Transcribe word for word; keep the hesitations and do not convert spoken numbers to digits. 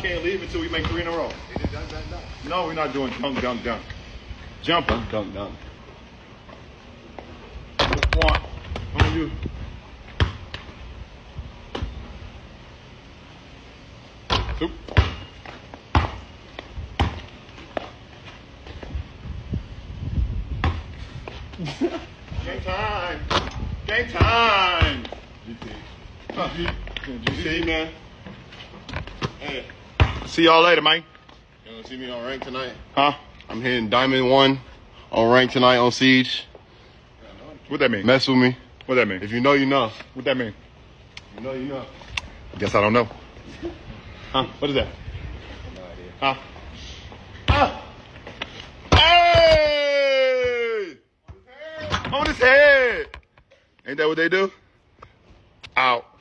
Can't leave until we make three in a row. Dunk, dunk, dunk. No, we're not doing dunk, dunk, dunk. Jumper. Dunk, dunk, dunk. One. On you. Two. Game time. Game time. G T. Huh. G T, man. Hey. See y'all later, man. You gonna see me on rank tonight? Huh? I'm hitting Diamond One on rank tonight on Siege. What that mean? Mess with me. What that mean? If you know, you know. What that mean? You know, you know. Guess I don't know. Huh? What is that? No idea. Huh? Ah! Hey! On his head! On his head! Ain't that what they do? Out.